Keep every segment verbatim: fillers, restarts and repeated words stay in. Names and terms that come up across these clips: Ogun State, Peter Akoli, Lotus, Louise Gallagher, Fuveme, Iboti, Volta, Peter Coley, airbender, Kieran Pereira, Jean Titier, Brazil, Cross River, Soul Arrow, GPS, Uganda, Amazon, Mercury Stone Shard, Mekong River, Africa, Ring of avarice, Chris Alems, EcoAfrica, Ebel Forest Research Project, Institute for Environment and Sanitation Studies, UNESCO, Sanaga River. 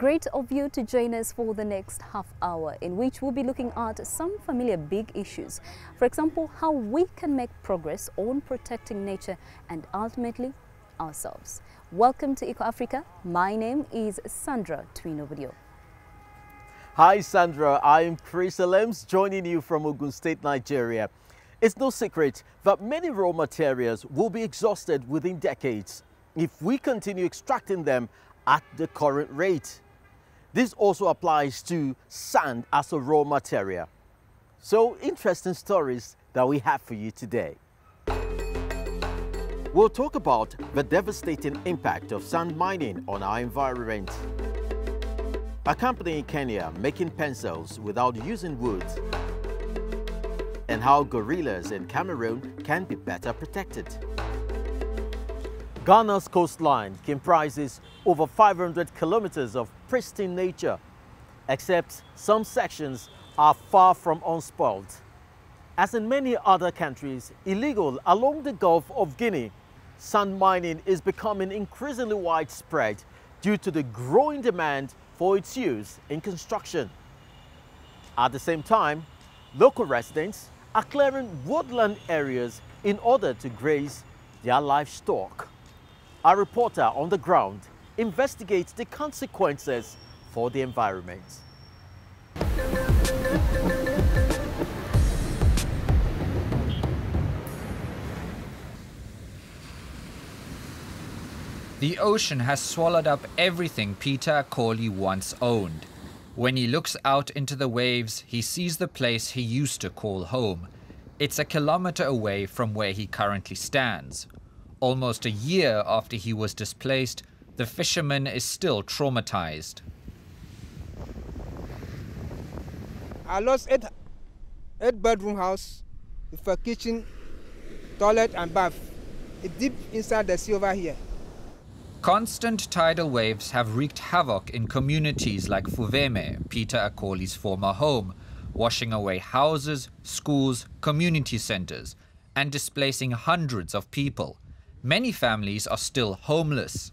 Great of you to join us for the next half hour, in which we'll be looking at some familiar big issues. For example, how we can make progress on protecting nature and ultimately ourselves. Welcome to EcoAfrica. My name is Sandra Twinović. Hi Sandra, I'm Chris Alems, joining you from Ogun State, Nigeria. It's no secret that many raw materials will be exhausted within decades if we continue extracting them at the current rate. This also applies to sand as a raw material. So, interesting stories that we have for you today. We'll talk about the devastating impact of sand mining on our environment. A company in Kenya making pencils without using wood, and how gorillas in Cameroon can be better protected. Ghana's coastline comprises over five hundred kilometers of pristine nature, except some sections are far from unspoiled. As in many other countries, illegal along the Gulf of Guinea, sand mining is becoming increasingly widespread due to the growing demand for its use in construction. At the same time, local residents are clearing woodland areas in order to graze their livestock. Our reporter on the ground investigates the consequences for the environment. The ocean has swallowed up everything Peter Coley once owned. When he looks out into the waves, he sees the place he used to call home. It's a kilometer away from where he currently stands. Almost a year after he was displaced, the fisherman is still traumatized. I lost eight, eight bedroom house with a kitchen, toilet and bath. It's deep inside the sea over here. Constant tidal waves have wreaked havoc in communities like Fuveme, Peter Akoli's former home, washing away houses, schools, community centers, and displacing hundreds of people. Many families are still homeless.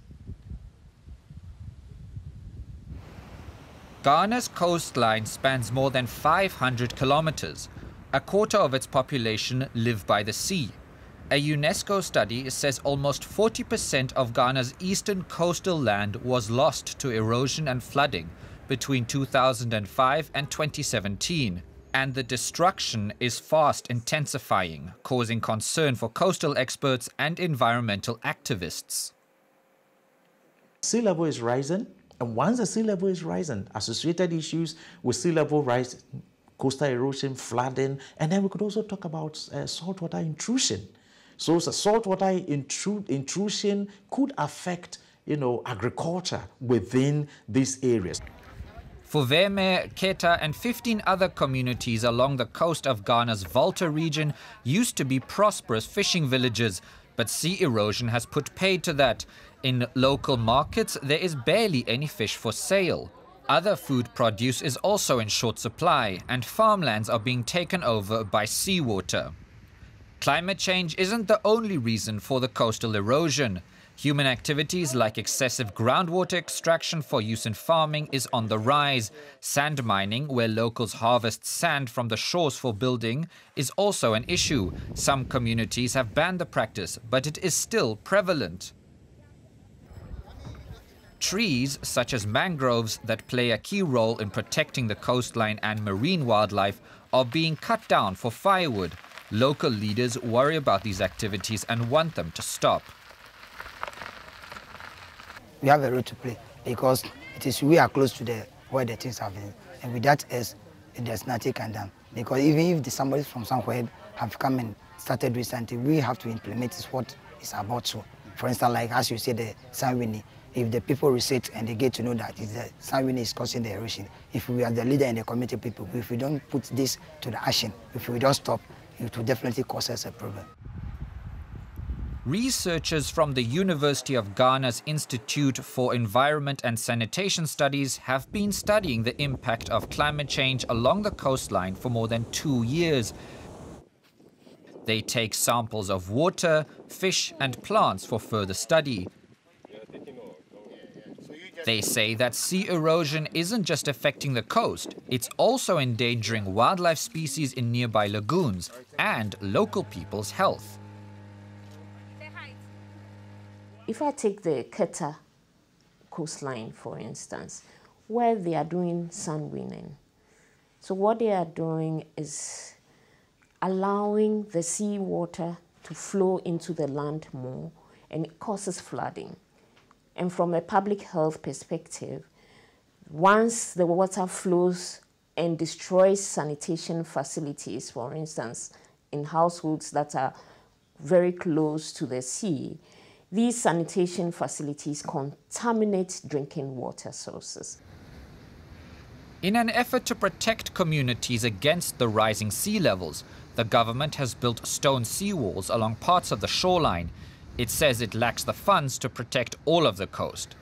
Ghana's coastline spans more than five hundred kilometers. A quarter of its population live by the sea. A UNESCO study says almost forty percent of Ghana's eastern coastal land was lost to erosion and flooding between two thousand five and twenty seventeen. And the destruction is fast intensifying, causing concern for coastal experts and environmental activists. Sea level is rising, and once the sea level is rising, associated issues with sea level rise, coastal erosion, flooding, and then we could also talk about uh, saltwater intrusion. So the saltwater intru intrusion could affect, you know, agriculture within these areas. Fuveme, Keta and fifteen other communities along the coast of Ghana's Volta region used to be prosperous fishing villages, but sea erosion has put paid to that. In local markets, there is barely any fish for sale. Other food produce is also in short supply, and farmlands are being taken over by seawater. Climate change isn't the only reason for the coastal erosion. Human activities like excessive groundwater extraction for use in farming is on the rise. Sand mining, where locals harvest sand from the shores for building, is also an issue. Some communities have banned the practice, but it is still prevalent. Trees, such as mangroves, that play a key role in protecting the coastline and marine wildlife, are being cut down for firewood. Local leaders worry about these activities and want them to stop. We have a role to play because it is we are close to the where the things are happening, and with that is there's nothing can done. Because even if the somebody from somewhere have come and started with something, we have to implement is what is about to. For instance, like as you say, the sand winning. If the people research and they get to know that it's the sand winning is causing the erosion, if we are the leader and the community people, if we don't put this to the action, if we don't stop, it will definitely cause us a problem. Researchers from the University of Ghana's Institute for Environment and Sanitation Studies have been studying the impact of climate change along the coastline for more than two years. They take samples of water, fish, and plants for further study. They say that sea erosion isn't just affecting the coast, it's also endangering wildlife species in nearby lagoons and local people's health. If I take the Keta coastline, for instance, where they are doing sandwinning, so what they are doing is allowing the seawater to flow into the land more, and it causes flooding. And from a public health perspective, once the water flows and destroys sanitation facilities, for instance, in households that are very close to the sea, these sanitation facilities contaminate drinking water sources. In an effort to protect communities against the rising sea levels, the government has built stone seawalls along parts of the shoreline. It says it lacks the funds to protect all of the coast.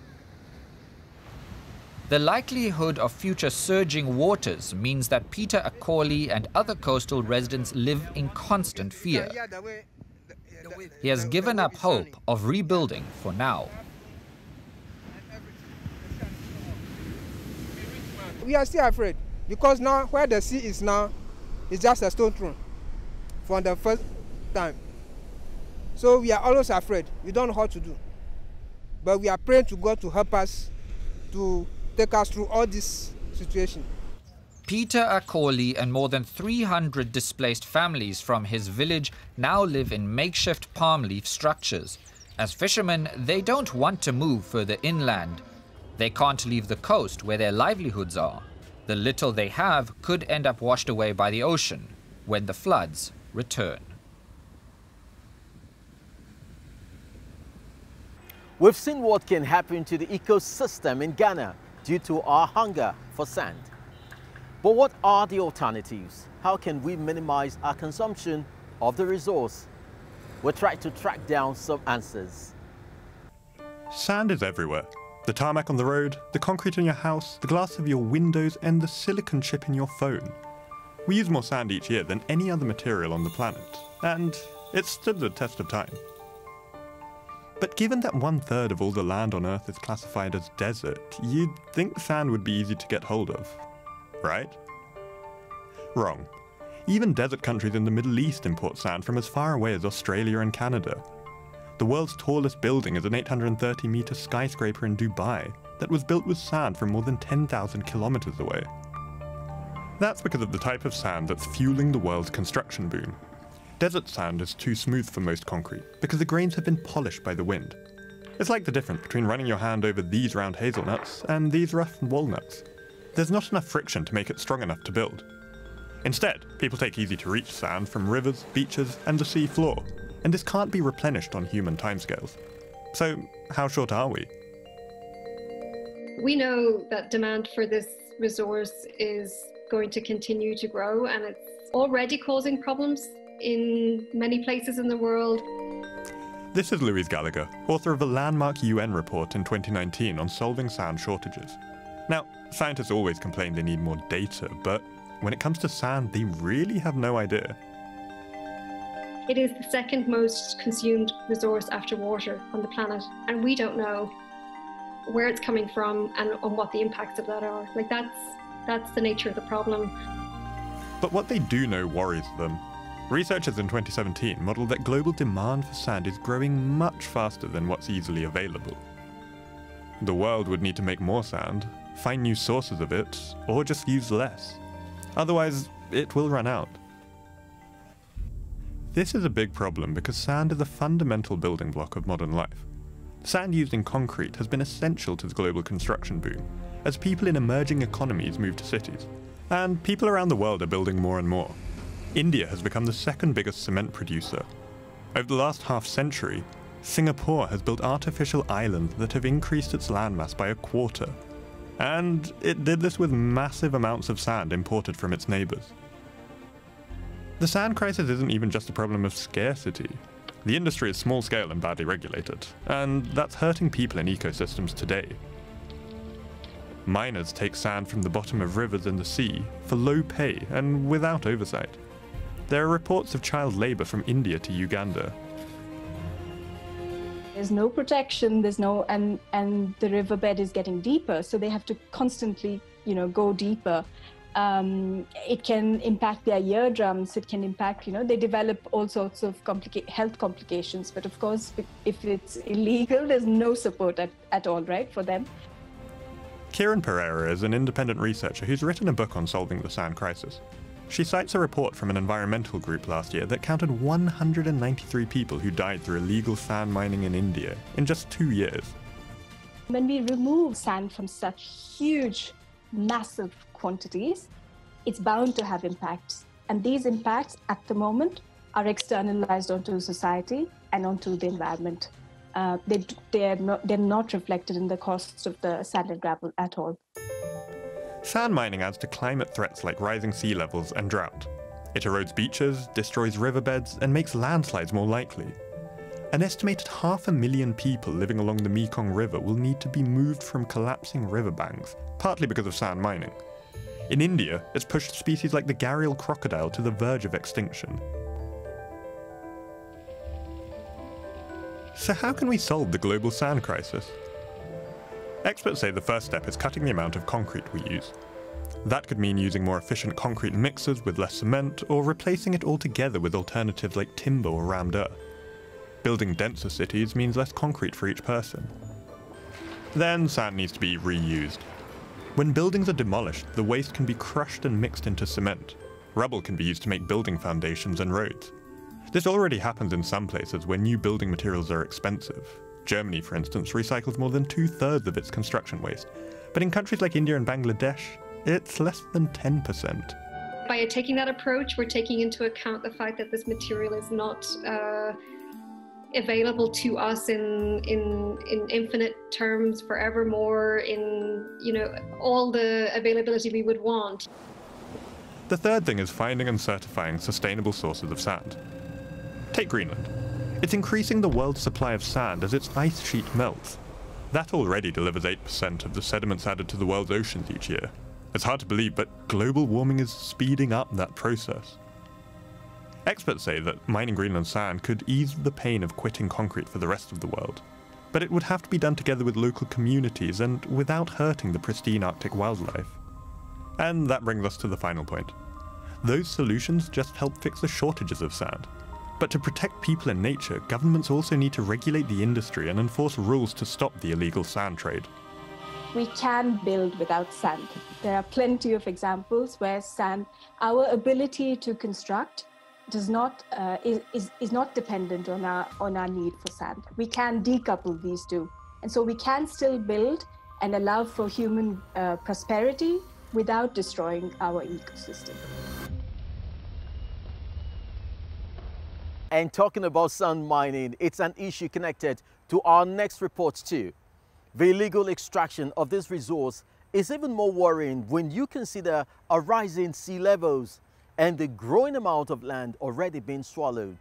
The likelihood of future surging waters means that Peter Akoli and other coastal residents live in constant fear. He has given up hope of rebuilding for now. We are still afraid because now where the sea is now is just a stone throw for the first time. So we are always afraid. We don't know how to do. But we are praying to God to help us to take us through all this situation. Peter Akoli and more than three hundred displaced families from his village now live in makeshift palm leaf structures. As fishermen, they don't want to move further inland. They can't leave the coast where their livelihoods are. The little they have could end up washed away by the ocean when the floods return. We've seen what can happen to the ecosystem in Ghana due to our hunger for sand. But what are the alternatives? How can we minimize our consumption of the resource? We'll try to track down some answers. Sand is everywhere. The tarmac on the road, the concrete in your house, the glass of your windows, and the silicon chip in your phone. We use more sand each year than any other material on the planet, and it's stood the test of time. But given that one-third of all the land on Earth is classified as desert, you'd think sand would be easy to get hold of. Right? Wrong. Even desert countries in the Middle East import sand from as far away as Australia and Canada. The world's tallest building is an eight hundred thirty metre skyscraper in Dubai that was built with sand from more than ten thousand kilometres away. That's because of the type of sand that's fueling the world's construction boom. Desert sand is too smooth for most concrete because the grains have been polished by the wind. It's like the difference between running your hand over these round hazelnuts and these rough walnuts. There's not enough friction to make it strong enough to build. Instead, people take easy-to-reach sand from rivers, beaches, and the sea floor, and this can't be replenished on human timescales. So, how short are we? We know that demand for this resource is going to continue to grow, and it's already causing problems in many places in the world. This is Louise Gallagher, author of a landmark U N report in twenty nineteen on solving sand shortages. Now, scientists always complain they need more data, but when it comes to sand, they really have no idea. It is the second most consumed resource after water on the planet, and we don't know where it's coming from and on what the impacts of that are. Like, that's, that's the nature of the problem. But what they do know worries them. Researchers in twenty seventeen modelled that global demand for sand is growing much faster than what's easily available. The world would need to make more sand, find new sources of it, or just use less. Otherwise, it will run out. This is a big problem because sand is a fundamental building block of modern life. Sand used in concrete has been essential to the global construction boom, as people in emerging economies move to cities. And people around the world are building more and more. India has become the second biggest cement producer. Over the last half century, Singapore has built artificial islands that have increased its landmass by a quarter. And it did this with massive amounts of sand imported from its neighbours. The sand crisis isn't even just a problem of scarcity. The industry is small scale and badly regulated, and that's hurting people and ecosystems today. Miners take sand from the bottom of rivers and the sea for low pay and without oversight. There are reports of child labour from India to Uganda. There's no protection, there's no, and, and the riverbed is getting deeper, so they have to constantly, you know, go deeper. Um, it can impact their eardrums, it can impact, you know, they develop all sorts of complica- health complications, but of course, if it's illegal, there's no support at, at all, right, for them. Kieran Pereira is an independent researcher who's written a book on solving the sand crisis. She cites a report from an environmental group last year that counted one hundred ninety-three people who died through illegal sand mining in India in just two years. When we remove sand from such huge, massive quantities, it's bound to have impacts. And these impacts, at the moment, are externalized onto society and onto the environment. Uh, they, they're not, they're not reflected in the costs of the sand and gravel at all. Sand mining adds to climate threats like rising sea levels and drought. It erodes beaches, destroys riverbeds, and makes landslides more likely. An estimated half a million people living along the Mekong River will need to be moved from collapsing riverbanks, partly because of sand mining. In India, it's pushed species like the gharial crocodile to the verge of extinction. So how can we solve the global sand crisis? Experts say the first step is cutting the amount of concrete we use. That could mean using more efficient concrete mixers with less cement, or replacing it altogether with alternatives like timber or rammed earth. Building denser cities means less concrete for each person. Then sand needs to be reused. When buildings are demolished, the waste can be crushed and mixed into cement. Rubble can be used to make building foundations and roads. This already happens in some places where new building materials are expensive. Germany, for instance, recycles more than two-thirds of its construction waste. But in countries like India and Bangladesh, it's less than ten percent. By taking that approach, we're taking into account the fact that this material is not uh, available to us in, in, in infinite terms, forevermore, in, you know, all the availability we would want. The third thing is finding and certifying sustainable sources of sand. Take Greenland. It's increasing the world's supply of sand as its ice sheet melts. That already delivers eight percent of the sediments added to the world's oceans each year. It's hard to believe, but global warming is speeding up that process. Experts say that mining Greenland sand could ease the pain of quitting concrete for the rest of the world. But it would have to be done together with local communities and without hurting the pristine Arctic wildlife. And that brings us to the final point. Those solutions just help fix the shortages of sand. But to protect people and nature, governments also need to regulate the industry and enforce rules to stop the illegal sand trade. We can build without sand. There are plenty of examples where sand, our ability to construct, does not uh, is, is is not dependent on our on our need for sand. We can decouple these two, and so we can still build and allow for human uh, prosperity without destroying our ecosystem. And talking about sand mining, it's an issue connected to our next report too. The illegal extraction of this resource is even more worrying when you consider a rise in sea levels and the growing amount of land already being swallowed.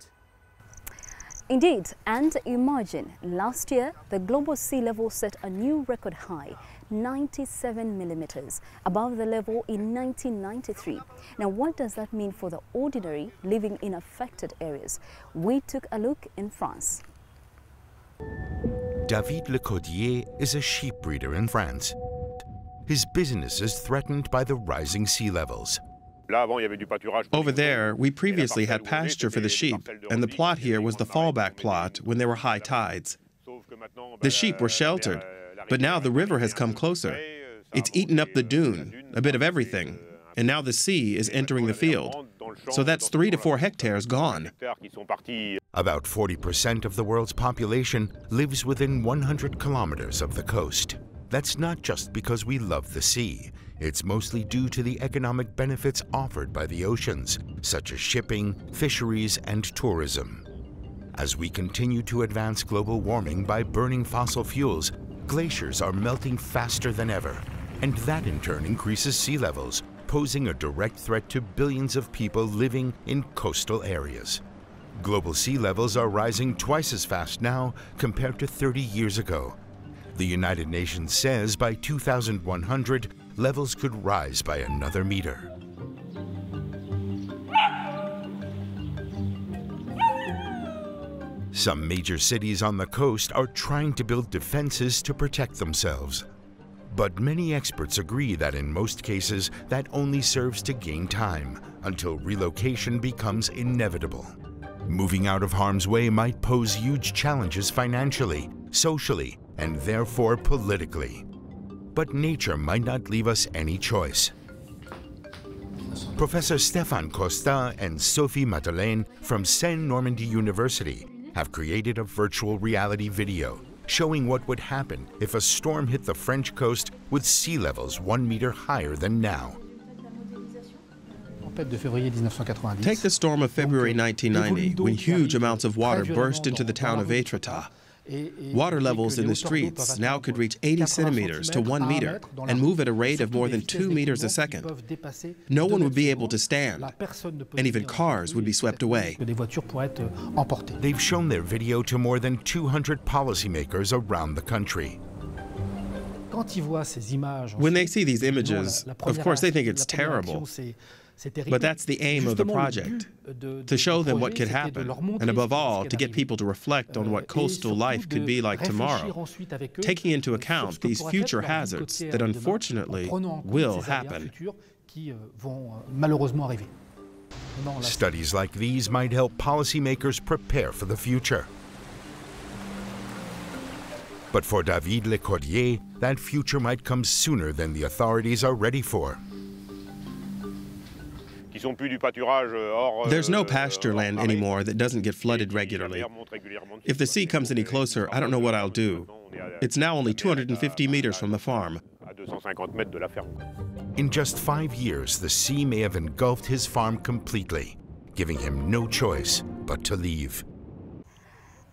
Indeed, and imagine, last year the global sea level set a new record high, ninety-seven millimeters, above the level in nineteen ninety-three. Now, what does that mean for the ordinary living in affected areas? We took a look in France. David Le Cordier is a sheep breeder in France. His business is threatened by the rising sea levels. Over there, we previously had pasture for the sheep, and the plot here was the fallback plot when there were high tides. The sheep were sheltered, but now the river has come closer. It's eaten up the dune, a bit of everything, and now the sea is entering the field. So that's three to four hectares gone. About forty percent of the world's population lives within one hundred kilometers of the coast. That's not just because we love the sea. It's mostly due to the economic benefits offered by the oceans, such as shipping, fisheries, and tourism. As we continue to advance global warming by burning fossil fuels, glaciers are melting faster than ever, and that in turn increases sea levels, posing a direct threat to billions of people living in coastal areas. Global sea levels are rising twice as fast now compared to thirty years ago. The United Nations says by two thousand one hundred, levels could rise by another meter. Some major cities on the coast are trying to build defenses to protect themselves. But many experts agree that in most cases, that only serves to gain time until relocation becomes inevitable. Moving out of harm's way might pose huge challenges financially, socially, and therefore politically. But nature might not leave us any choice. Professor Stéphane Costa and Sophie Matelaine from Seine Normandie University have created a virtual reality video showing what would happen if a storm hit the French coast with sea levels one meter higher than now. Take the storm of February nineteen ninety, when huge amounts of water burst into the town of Etretat. Water levels in the streets now could reach eighty centimeters to one meter and move at a rate of more than two meters a second. No one would be able to stand, and even cars would be swept away. They've shown their video to more than two hundred policymakers around the country. When they see these images, of course they think it's terrible. But that's the aim of the project, to show them what could happen, and above all, to get people to reflect on what coastal life could be like tomorrow, taking into account these future hazards that unfortunately will happen. Studies like these might help policymakers prepare for the future. But for David Le Cordier, that future might come sooner than the authorities are ready for. There's no pasture land anymore that doesn't get flooded regularly. If the sea comes any closer, I don't know what I'll do. It's now only two hundred fifty meters from the farm. In just five years, the sea may have engulfed his farm completely, giving him no choice but to leave.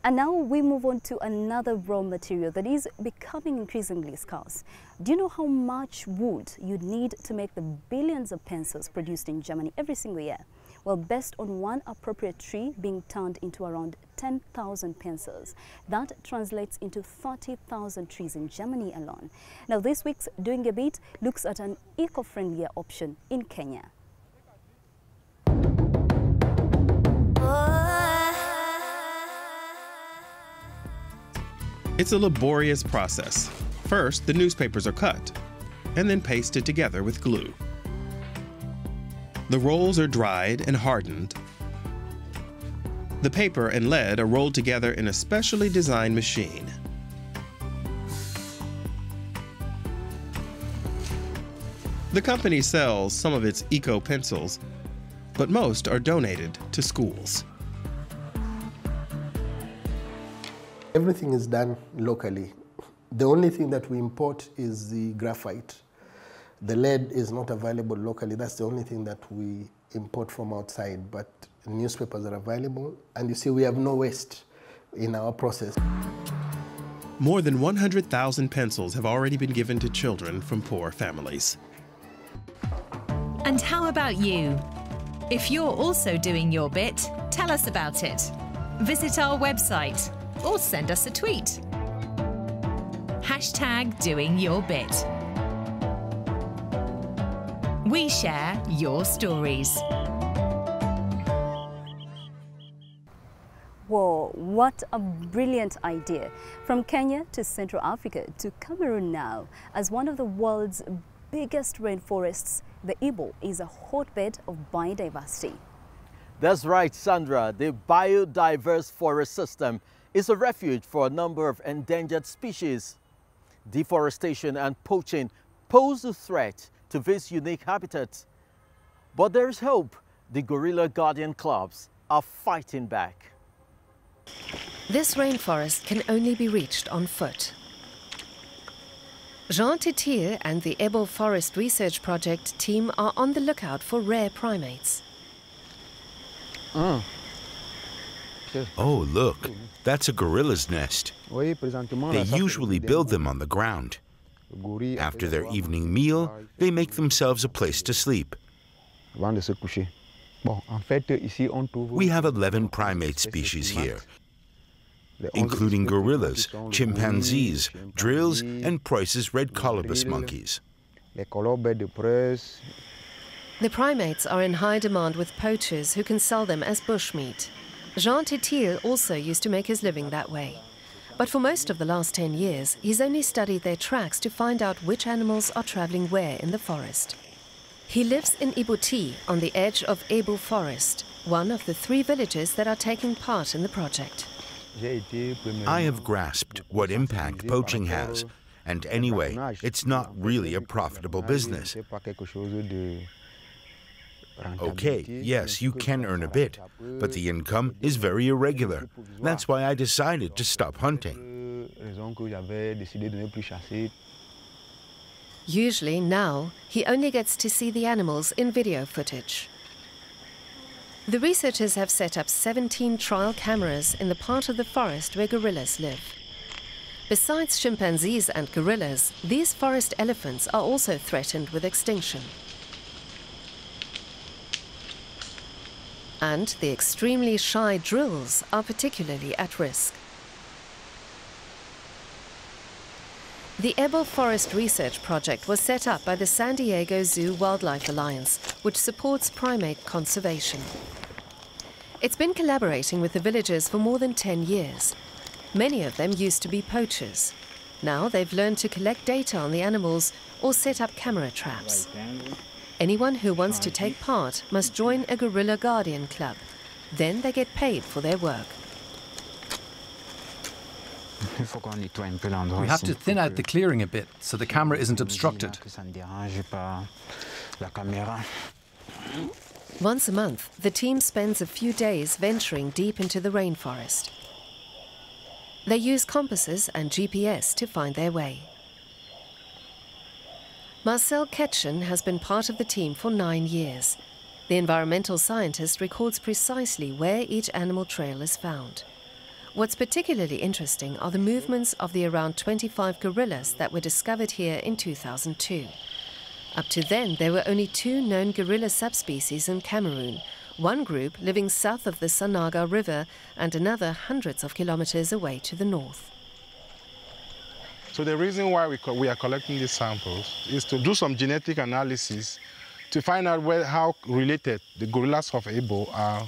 And now we move on to another raw material that is becoming increasingly scarce. Do you know how much wood you need to make the billions of pencils produced in Germany every single year? Well, based on one appropriate tree being turned into around ten thousand pencils, that translates into thirty thousand trees in Germany alone. Now, this week's Doing a Bit looks at an eco-friendlier option in Kenya. It's a laborious process. First, the newspapers are cut and then pasted together with glue. The rolls are dried and hardened. The paper and lead are rolled together in a specially designed machine. The company sells some of its eco-pencils, but most are donated to schools. Everything is done locally. The only thing that we import is the graphite. The lead is not available locally. That's the only thing that we import from outside, but newspapers are available. And you see, we have no waste in our process. More than one hundred thousand pencils have already been given to children from poor families. And how about you? If you're also doing your bit, tell us about it. Visit our website, or send us a tweet. Hashtag Doing Your Bit. We share your stories. Whoa, what a brilliant idea. From Kenya to Central Africa to Cameroon now, as one of the world's biggest rainforests, the Ebo is a hotbed of biodiversity. That's right, Sandra. The biodiverse forest system is a refuge for a number of endangered species. Deforestation and poaching pose a threat to this unique habitat. But there is hope. The Gorilla Guardian clubs are fighting back. This rainforest can only be reached on foot. Jean Titier and the Ebel Forest Research Project team are on the lookout for rare primates. Oh. Oh, look, that's a gorilla's nest. They usually build them on the ground. After their evening meal, they make themselves a place to sleep. We have eleven primate species here, including gorillas, chimpanzees, drills, and Preuss's red colobus monkeys. The primates are in high demand with poachers who can sell them as bushmeat. Jean Titier also used to make his living that way. But for most of the last ten years, he's only studied their tracks to find out which animals are travelling where in the forest. He lives in Iboti, on the edge of Ebo Forest, one of the three villages that are taking part in the project. I have grasped what impact poaching has, and anyway, it's not really a profitable business. Okay, yes, you can earn a bit, but the income is very irregular. That's why I decided to stop hunting. Usually now, he only gets to see the animals in video footage. The researchers have set up seventeen trial cameras in the part of the forest where gorillas live. Besides chimpanzees and gorillas, these forest elephants are also threatened with extinction. And the extremely shy drills are particularly at risk. The Ebel Forest Research Project was set up by the San Diego Zoo Wildlife Alliance, which supports primate conservation. It's been collaborating with the villagers for more than ten years. Many of them used to be poachers. Now they've learned to collect data on the animals or set up camera traps. Anyone who wants to take part must join a gorilla guardian club. Then they get paid for their work. We have to thin out the clearing a bit so the camera isn't obstructed. Once a month, the team spends a few days venturing deep into the rainforest. They use compasses and G P S to find their way. Marcel Ketchen has been part of the team for nine years. The environmental scientist records precisely where each animal trail is found. What's particularly interesting are the movements of the around twenty-five gorillas that were discovered here in two thousand two. Up to then, there were only two known gorilla subspecies in Cameroon, one group living south of the Sanaga River and another hundreds of kilometers away to the north. So the reason why we, co we are collecting these samples is to do some genetic analysis to find out where, how related the gorillas of Ebo are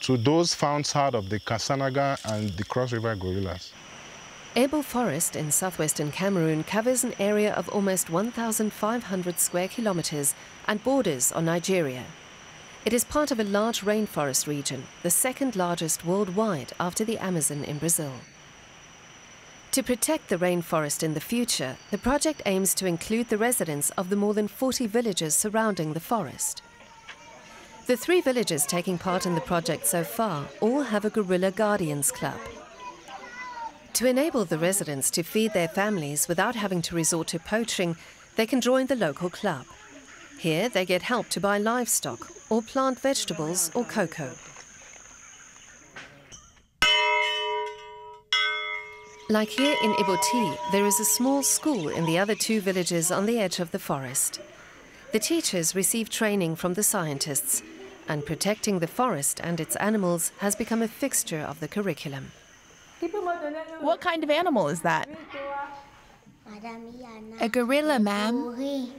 to those found south of the Kassanaga and the Cross River gorillas. Ebo Forest in southwestern Cameroon covers an area of almost one thousand five hundred square kilometers and borders on Nigeria. It is part of a large rainforest region, the second largest worldwide after the Amazon in Brazil. To protect the rainforest in the future, the project aims to include the residents of the more than forty villages surrounding the forest. The three villages taking part in the project so far all have a Gorilla Guardians Club. To enable the residents to feed their families without having to resort to poaching, they can join the local club. Here they get help to buy livestock or plant vegetables or cocoa. Like here in Iboti, there is a small school in the other two villages on the edge of the forest. The teachers receive training from the scientists, and protecting the forest and its animals has become a fixture of the curriculum. What kind of animal is that? A gorilla, ma'am.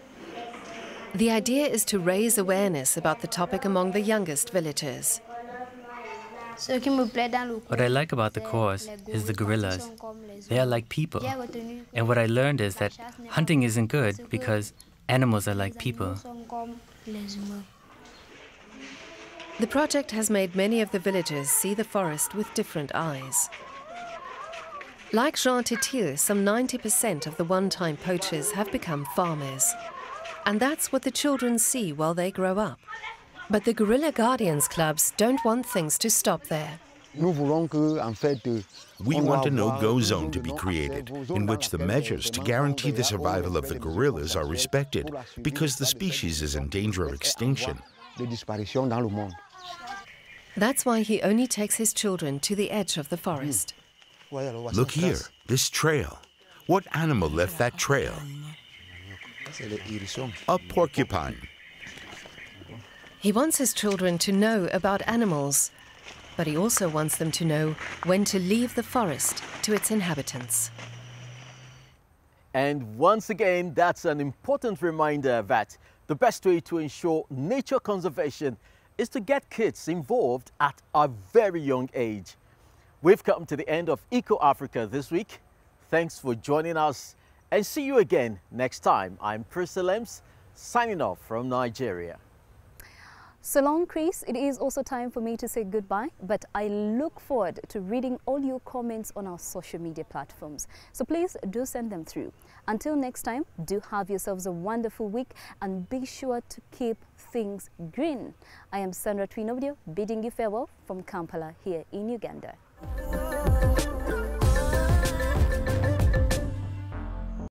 The idea is to raise awareness about the topic among the youngest villagers. What I like about the course is the gorillas. They are like people. And what I learned is that hunting isn't good because animals are like people. The project has made many of the villagers see the forest with different eyes. Like Jean Titier, some ninety percent of the one-time poachers have become farmers. And that's what the children see while they grow up. But the Gorilla Guardians clubs don't want things to stop there. We want a no-go zone to be created, in which the measures to guarantee the survival of the gorillas are respected, because the species is in danger of extinction. That's why he only takes his children to the edge of the forest. Look here, this trail. What animal left that trail? A porcupine. He wants his children to know about animals, but he also wants them to know when to leave the forest to its inhabitants. And once again, that's an important reminder that the best way to ensure nature conservation is to get kids involved at a very young age. We've come to the end of EcoAfrica this week. Thanks for joining us and see you again next time. I'm Chris Alems, signing off from Nigeria. So long, Chris. It is also time for me to say goodbye, but I look forward to reading all your comments on our social media platforms. So please do send them through. Until next time, do have yourselves a wonderful week and be sure to keep things green. I am Sandra Twinović bidding you farewell from Kampala here in Uganda.